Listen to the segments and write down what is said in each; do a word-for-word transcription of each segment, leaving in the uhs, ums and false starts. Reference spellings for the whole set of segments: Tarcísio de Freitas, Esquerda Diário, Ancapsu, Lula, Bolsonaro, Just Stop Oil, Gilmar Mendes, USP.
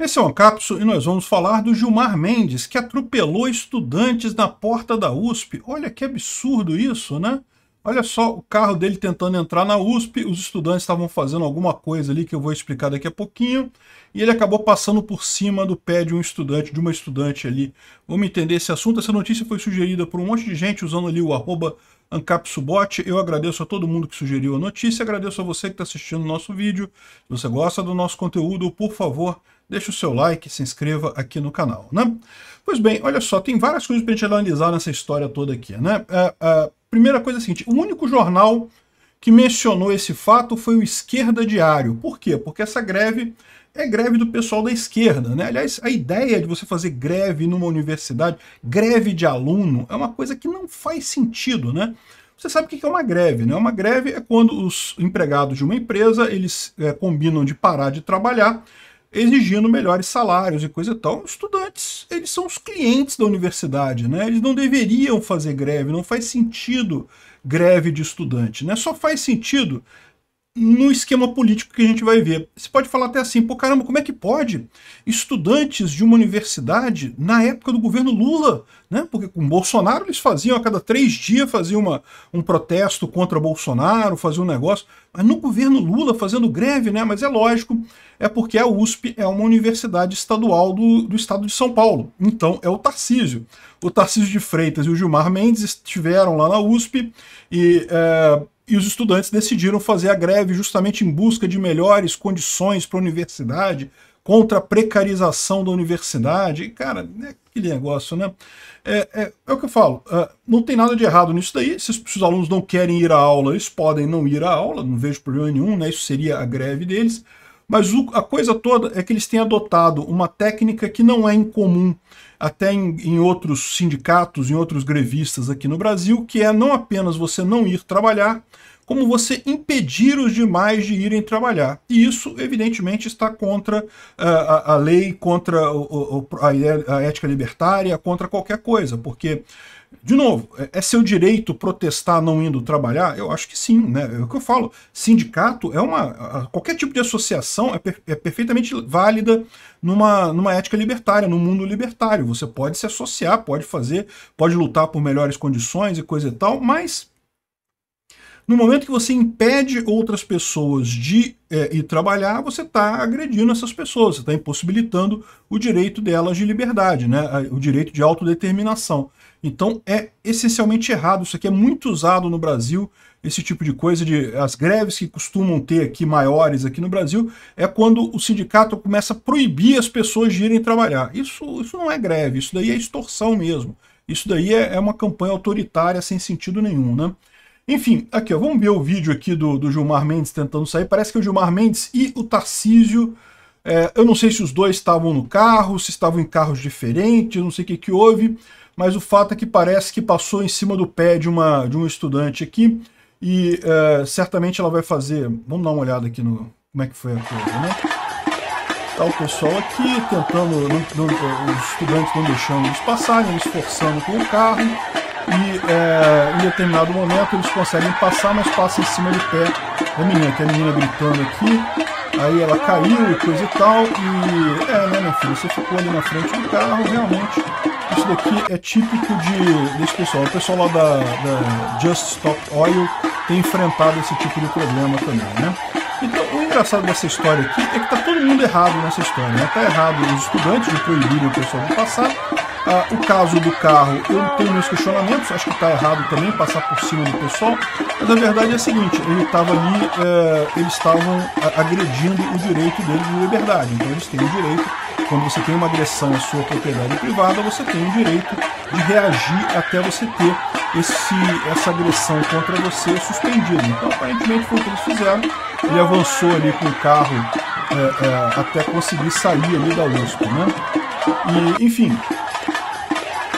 Esse é o Ancapsu e nós vamos falar do Gilmar Mendes, que atropelou estudantes na porta da U S P. Olha que absurdo isso, né? Olha só o carro dele tentando entrar na U S P, os estudantes estavam fazendo alguma coisa ali que eu vou explicar daqui a pouquinho, e ele acabou passando por cima do pé de um estudante, de uma estudante ali. Vamos entender esse assunto. Essa notícia foi sugerida por um monte de gente usando ali o arroba Ancapsubot. Eu agradeço a todo mundo que sugeriu a notícia, agradeço a você que está assistindo o nosso vídeo. Se você gosta do nosso conteúdo, por favor, deixe o seu like, se inscreva aqui no canal, né? Pois bem, olha só, tem várias coisas para a gente analisar nessa história toda aqui, né? A, a primeira coisa é a seguinte, o único jornal que mencionou esse fato foi o Esquerda Diário. Por quê? Porque essa greve é greve do pessoal da esquerda, né? Aliás, a ideia de você fazer greve numa universidade, greve de aluno, é uma coisa que não faz sentido, né? Você sabe o que é uma greve, né? Uma greve é quando os empregados de uma empresa, eles é, combinam de parar de trabalhar, exigindo melhores salários e coisa e tal. Os estudantes, eles são os clientes da universidade, né? Eles não deveriam fazer greve, não faz sentido greve de estudante, né? Só faz sentido no esquema político que a gente vai ver. Você pode falar até assim, pô, caramba, como é que pode estudantes de uma universidade na época do governo Lula, né? Porque com Bolsonaro eles faziam, a cada três dias faziam uma, um protesto contra Bolsonaro, faziam um negócio, mas no governo Lula fazendo greve, né? Mas é lógico, é porque a U S P é uma universidade estadual do, do estado de São Paulo. Então é o Tarcísio. O Tarcísio de Freitas e o Gilmar Mendes estiveram lá na U S P e... É, E os estudantes decidiram fazer a greve justamente em busca de melhores condições para a universidade, contra a precarização da universidade. E, cara, é aquele negócio, né? É, é, é o que eu falo, uh, não tem nada de errado nisso daí. Se os alunos não querem ir à aula, eles podem não ir à aula, não vejo problema nenhum, né? Isso seria a greve deles. Mas o, a coisa toda é que eles têm adotado uma técnica que não é incomum, até em, em outros sindicatos, em outros grevistas aqui no Brasil, que é não apenas você não ir trabalhar, como você impedir os demais de irem trabalhar. E isso, evidentemente, está contra uh, a, a lei, contra o, o, a, a ética libertária, contra qualquer coisa, porque... De novo, é seu direito protestar não indo trabalhar? Eu acho que sim, né? É o que eu falo, sindicato é uma... Qualquer tipo de associação é, per, é perfeitamente válida numa, numa ética libertária, num mundo libertário. Você pode se associar, pode fazer, pode lutar por melhores condições e coisa e tal, mas no momento que você impede outras pessoas de é, ir trabalhar, você está agredindo essas pessoas, você está impossibilitando o direito delas de liberdade, né? O direito de autodeterminação. Então é essencialmente errado, isso aqui é muito usado no Brasil, esse tipo de coisa, de as greves que costumam ter aqui maiores aqui no Brasil, é quando o sindicato começa a proibir as pessoas de irem trabalhar. Isso, isso não é greve, isso daí é extorsão mesmo, isso daí é, é uma campanha autoritária sem sentido nenhum, né? Enfim, aqui ó, vamos ver o vídeo aqui do, do Gilmar Mendes tentando sair, parece que é o Gilmar Mendes e o Tarcísio. É, eu não sei se os dois estavam no carro, se estavam em carros diferentes, não sei o que que houve, mas o fato é que parece que passou em cima do pé de uma, de um estudante aqui, e é, certamente ela vai fazer... Vamos dar uma olhada aqui no como é que foi a coisa, né? Tá o pessoal aqui tentando... Não, não, os estudantes não deixando eles passarem, eles forçando com o carro, e é, em determinado momento eles conseguem passar, mas passam em cima do pé da menina, que é a menina gritando aqui. Aí ela caiu e coisa e tal, e é, né, minha filha, você ficou ali na frente do carro, realmente, isso daqui é típico de, desse pessoal. O pessoal lá da, da Just Stop Oil tem enfrentado esse tipo de problema também, né? Então, o engraçado dessa história aqui é que tá todo mundo errado nessa história, né? Tá errado os estudantes de proibirem o pessoal de passar. Ah, o caso do carro, eu tenho meus questionamentos, acho que tá errado também passar por cima do pessoal, mas a verdade é a seguinte, ele tava ali, eh, eles estavam agredindo o direito dele de liberdade, então eles têm o direito, quando você tem uma agressão à sua propriedade privada, você tem o direito de reagir até você ter esse, essa agressão contra você suspendida. Então aparentemente foi o que eles fizeram, ele avançou ali com o carro eh, eh, até conseguir sair ali da U S P, né? E, enfim...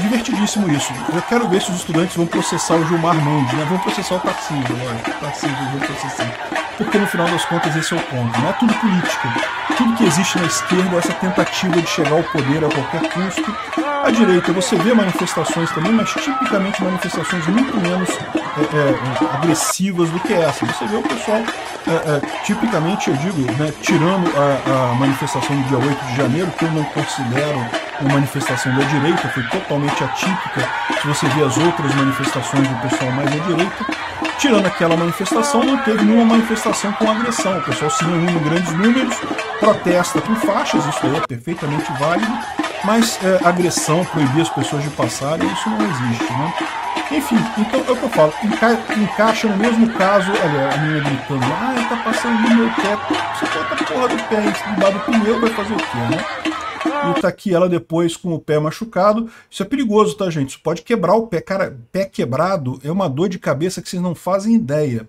divertidíssimo isso. Eu quero ver se os estudantes vão processar o Gilmar Mendes, né? Vão processar o Tarcísio, lógico. O Tarcísio vão processar. Porque no final das contas esse é o ponto. Não é tudo político. Tudo que existe na esquerda é essa tentativa de chegar ao poder a qualquer custo. À direita você vê manifestações também, mas tipicamente manifestações muito menos é, é, agressivas do que essa. Você vê o pessoal, é, é, tipicamente, eu digo, né, tirando a, a manifestação do dia oito de janeiro, que eu não considero uma manifestação da direita, foi totalmente atípica, se você vê as outras manifestações do pessoal mais da direita, tirando aquela manifestação, não teve nenhuma manifestação com agressão, o pessoal se reúne em grandes números, protesta com faixas, isso aí é perfeitamente válido, mas é, agressão, proibir as pessoas de passarem, isso não existe, né? Enfim, então é o que eu falo, enca encaixa no mesmo caso, olha, a menina gritando, ah, ele tá passando no meu pé, você bota a porra do pé embaixo do pneu, vai fazer o quê, né? E tá aqui ela depois com o pé machucado. Isso é perigoso, tá, gente? Isso pode quebrar o pé. Cara, pé quebrado é uma dor de cabeça que vocês não fazem ideia.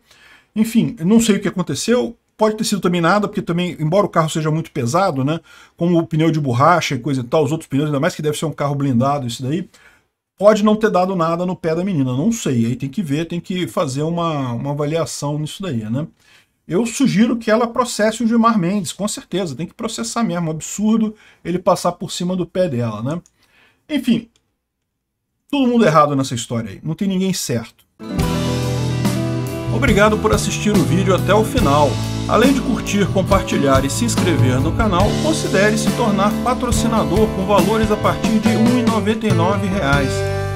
Enfim, não sei o que aconteceu. Pode ter sido também nada, porque também, embora o carro seja muito pesado, né? Como o pneu de borracha e coisa e tal, os outros pneus, ainda mais que deve ser um carro blindado, isso daí. Pode não ter dado nada no pé da menina, não sei. Aí tem que ver, tem que fazer uma, uma avaliação nisso daí, né? Eu sugiro que ela processe o Gilmar Mendes, com certeza, tem que processar mesmo, absurdo ele passar por cima do pé dela, né? Enfim, todo mundo errado nessa história aí, não tem ninguém certo. Obrigado por assistir o vídeo até o final. Além de curtir, compartilhar e se inscrever no canal, considere se tornar patrocinador com valores a partir de um real e noventa e nove centavos.